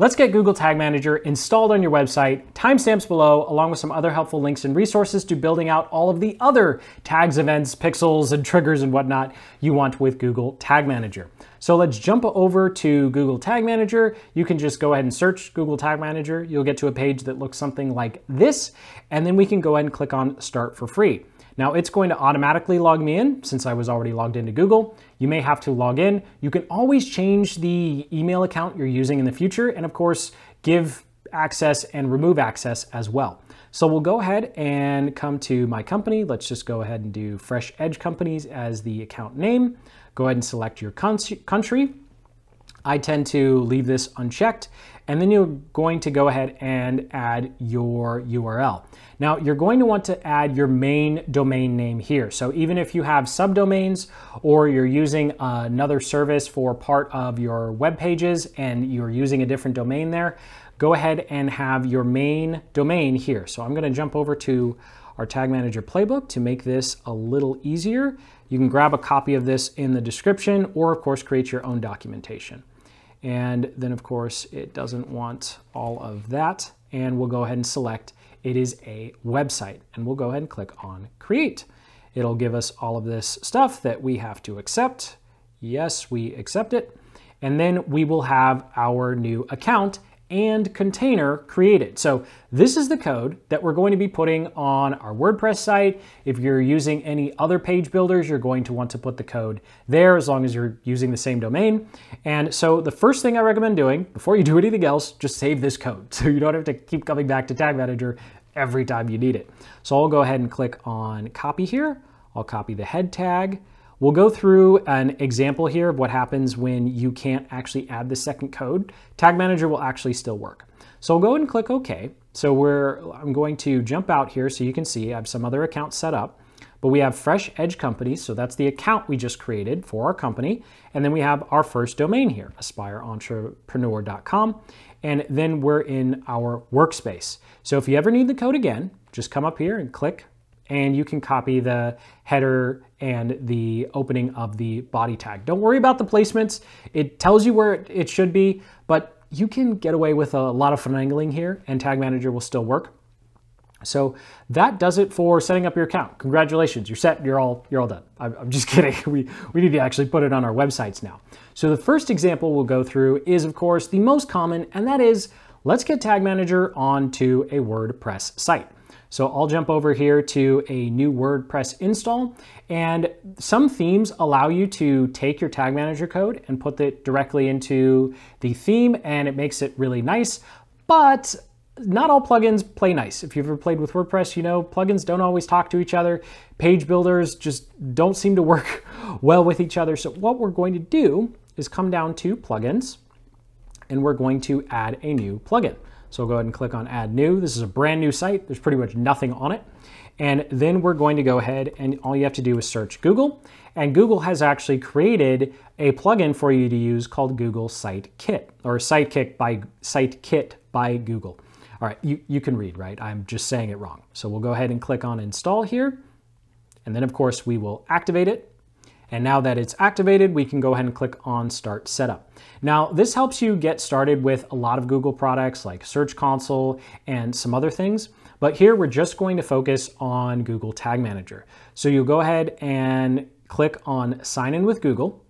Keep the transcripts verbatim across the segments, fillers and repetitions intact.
Let's get Google Tag Manager installed on your website, timestamps below, along with some other helpful links and resources to building out all of the other tags, events, pixels, and triggers and whatnot you want with Google Tag Manager. So let's jump over to Google Tag Manager. You can just go ahead and search Google Tag Manager. You'll get to a page that looks something like this, and then we can go ahead and click on Start for Free. Now it's going to automatically log me in since I was already logged into Google. You may have to log in. You can always change the email account you're using in the future, and of course, give access and remove access as well. So we'll go ahead and come to my company. Let's just go ahead and do Fresh Edge Companies as the account name. Go ahead and select your country. I tend to leave this unchecked, and then you're going to go ahead and add your U R L. Now you're going to want to add your main domain name here. So even if you have subdomains or you're using another service for part of your web pages and you're using a different domain there, go ahead and have your main domain here. So I'm going to jump over to our Tag Manager playbook to make this a little easier. You can grab a copy of this in the description or of course create your own documentation. And then of course it doesn't want all of that, and we'll go ahead and select it is a website, and we'll go ahead and click on create. It'll give us all of this stuff that we have to accept. Yes, we accept it. And then we will have our new account and container created. So this is the code that we're going to be putting on our WordPress site. If you're using any other page builders, you're going to want to put the code there as long as you're using the same domain. And so the first thing I recommend doing before you do anything else, just save this code so you don't have to keep coming back to Tag Manager every time you need it. So I'll go ahead and click on copy here. I'll copy the head tag. We'll go through an example here of what happens when you can't actually add the second code. Tag Manager will actually still work. So I'll go ahead and click OK. So we're, I'm going to jump out here so you can see I have some other accounts set up, but we have Fresh Edge Companies. So that's the account we just created for our company. And then we have our first domain here, Aspire Entrepreneur dot com. And then we're in our workspace. So if you ever need the code again, just come up here and click, and you can copy the header and the opening of the body tag. Don't worry about the placements. It tells you where it should be, but you can get away with a lot of finagling here and Tag Manager will still work. So that does it for setting up your account. Congratulations, you're set, you're all, you're all done. I'm, I'm just kidding, we, we need to actually put it on our websites now. So the first example we'll go through is of course the most common, and that is, let's get Tag Manager onto a WordPress site. So I'll jump over here to a new WordPress install, and some themes allow you to take your Tag Manager code and put it directly into the theme, and it makes it really nice, but not all plugins play nice. If you've ever played with WordPress, you know plugins don't always talk to each other. Page builders just don't seem to work well with each other. So what we're going to do is come down to plugins, and we're going to add a new plugin. So I'll go ahead and click on add new. This is a brand new site. There's pretty much nothing on it. And then we're going to go ahead, and all you have to do is search Google. And Google has actually created a plugin for you to use called Google Site Kit, or Site Kit by, Site Kit by Google. All right, you, you can read, right? I'm just saying it wrong. So we'll go ahead and click on install here. And then of course we will activate it. And now that it's activated, we can go ahead and click on Start Setup. Now, this helps you get started with a lot of Google products like Search Console and some other things, but here we're just going to focus on Google Tag Manager. So you'll go ahead and click on Sign in with Google.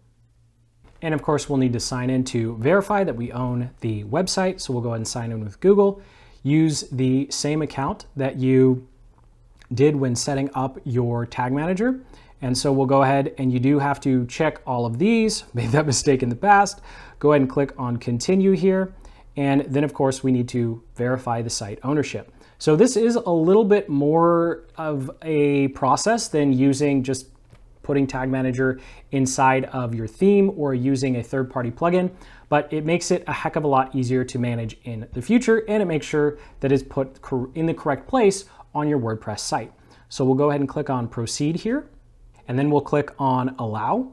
And of course, we'll need to sign in to verify that we own the website. So we'll go ahead and sign in with Google. Use the same account that you did when setting up your Tag Manager. And so we'll go ahead, and you do have to check all of these. Made that mistake in the past. Go ahead and click on continue here. And then of course we need to verify the site ownership. So this is a little bit more of a process than using just putting Tag Manager inside of your theme or using a third-party plugin, but it makes it a heck of a lot easier to manage in the future, and it makes sure that it's put in the correct place on your WordPress site. So we'll go ahead and click on proceed here. And then we'll click on allow,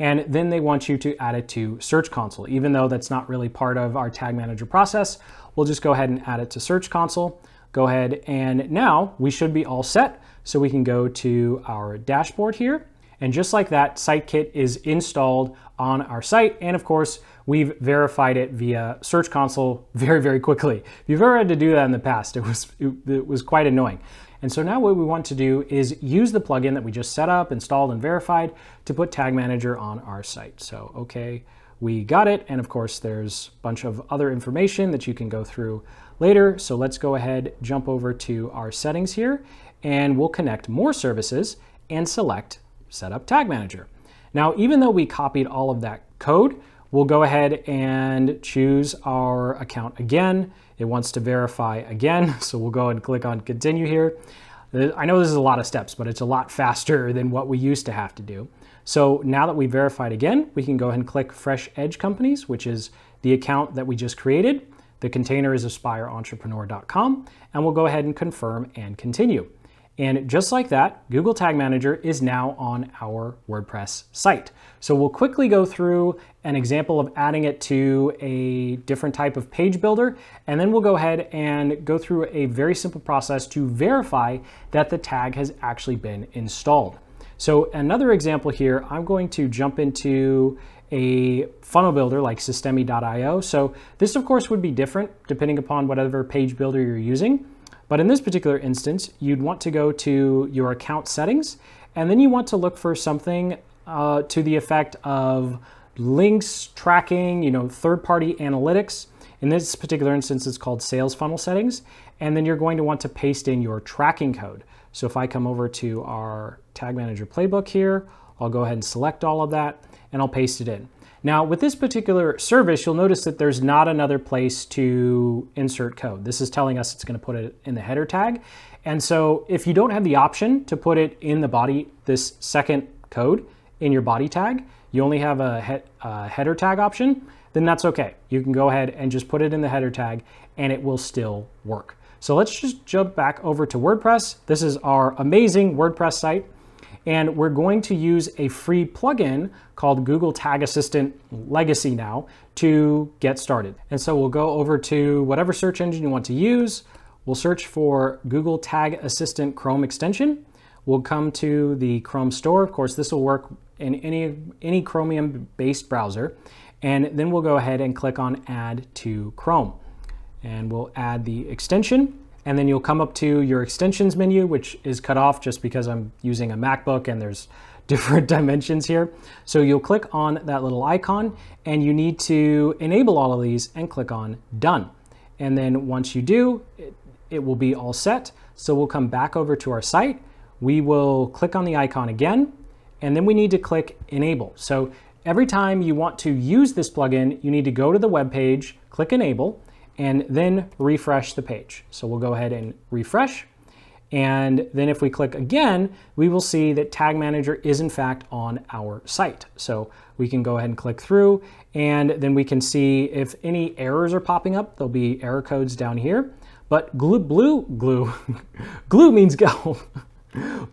and then they want you to add it to Search Console. Even though that's not really part of our Tag Manager process, we'll just go ahead and add it to Search Console. Go ahead, and now we should be all set. So we can go to our dashboard here, and just like that, Site Kit is installed on our site. And of course, we've verified it via Search Console very, very quickly. If you've ever had to do that in the past, it was, it, it was quite annoying. And so now what we want to do is use the plugin that we just set up, installed, and verified to put Tag Manager on our site. So, okay, we got it. And of course, there's a bunch of other information that you can go through later. So let's go ahead, jump over to our settings here, and we'll connect more services and select Set Up Tag Manager. Now, even though we copied all of that code, we'll go ahead and choose our account again. It wants to verify again, so we'll go and click on continue here. I know this is a lot of steps, but it's a lot faster than what we used to have to do. So now that we verified again, we can go ahead and click Fresh Edge Companies, which is the account that we just created. The container is Aspire Entrepreneur dot com, and we'll go ahead and confirm and continue. And just like that, Google Tag Manager is now on our WordPress site. So we'll quickly go through an example of adding it to a different type of page builder, and then we'll go ahead and go through a very simple process to verify that the tag has actually been installed. So another example here, I'm going to jump into a funnel builder like Systeme dot i o. So this, of course, would be different depending upon whatever page builder you're using. But in this particular instance, you'd want to go to your account settings, and then you want to look for something uh, to the effect of links, tracking, you know, third-party analytics. In this particular instance, it's called sales funnel settings. And then you're going to want to paste in your tracking code. So if I come over to our Tag Manager playbook here, I'll go ahead and select all of that, and I'll paste it in. Now, with this particular service, you'll notice that there's not another place to insert code. This is telling us it's going to put it in the header tag. And so if you don't have the option to put it in the body, this second code in your body tag, you only have a, he a header tag option, then that's okay. You can go ahead and just put it in the header tag and it will still work. So let's just jump back over to WordPress. This is our amazing WordPress site. And we're going to use a free plugin called Google Tag Assistant Legacy now to get started. And so we'll go over to whatever search engine you want to use. We'll search for Google Tag Assistant Chrome extension. We'll come to the Chrome store. Of course, this will work in any, any Chromium-based browser. And then we'll go ahead and click on Add to Chrome. And we'll add the extension. And then you'll come up to your extensions menu, which is cut off just because I'm using a MacBook and there's different dimensions here. So you'll click on that little icon and you need to enable all of these and click on Done. And then once you do, it, it will be all set. So we'll come back over to our site. We will click on the icon again, and then we need to click Enable. So every time you want to use this plugin, you need to go to the web page, click Enable, and then refresh the page. So we'll go ahead and refresh. And then if we click again, we will see that Tag Manager is in fact on our site. So we can go ahead and click through, and then we can see if any errors are popping up. There'll be error codes down here, but glue, blue, glue, glue means go.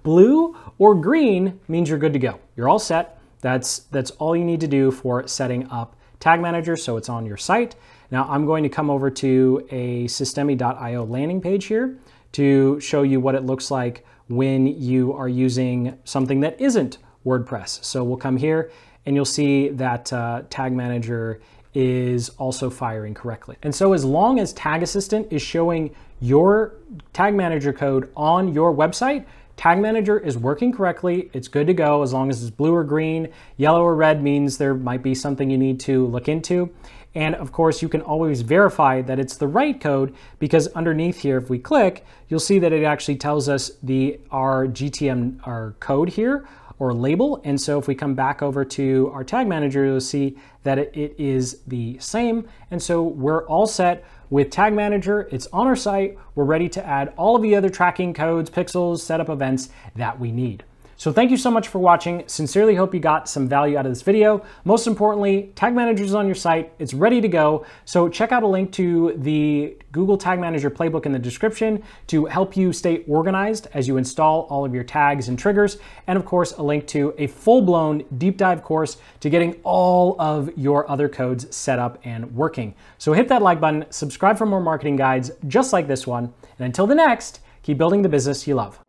Blue or green means you're good to go. You're all set. That's, that's all you need to do for setting up Tag Manager, so it's on your site. Now I'm going to come over to a Systeme dot i o landing page here to show you what it looks like when you are using something that isn't WordPress. So we'll come here and you'll see that uh, Tag Manager is also firing correctly. And so as long as Tag Assistant is showing your Tag Manager code on your website, Tag Manager is working correctly. It's good to go as long as it's blue or green. Yellow or red means there might be something you need to look into. And of course, you can always verify that it's the right code because underneath here, if we click, you'll see that it actually tells us the our G T M, our code here, or label. And so if we come back over to our Tag Manager, you'll see that it, it is the same. And so we're all set with Tag Manager. It's on our site. We're ready to add all of the other tracking codes, pixels, setup events that we need. So thank you so much for watching. Sincerely hope you got some value out of this video. Most importantly, Tag Manager is on your site. It's ready to go. So check out a link to the Google Tag Manager playbook in the description to help you stay organized as you install all of your tags and triggers. And of course, a link to a full-blown deep dive course to getting all of your other codes set up and working. So hit that like button, subscribe for more marketing guides just like this one. And until the next, keep building the business you love.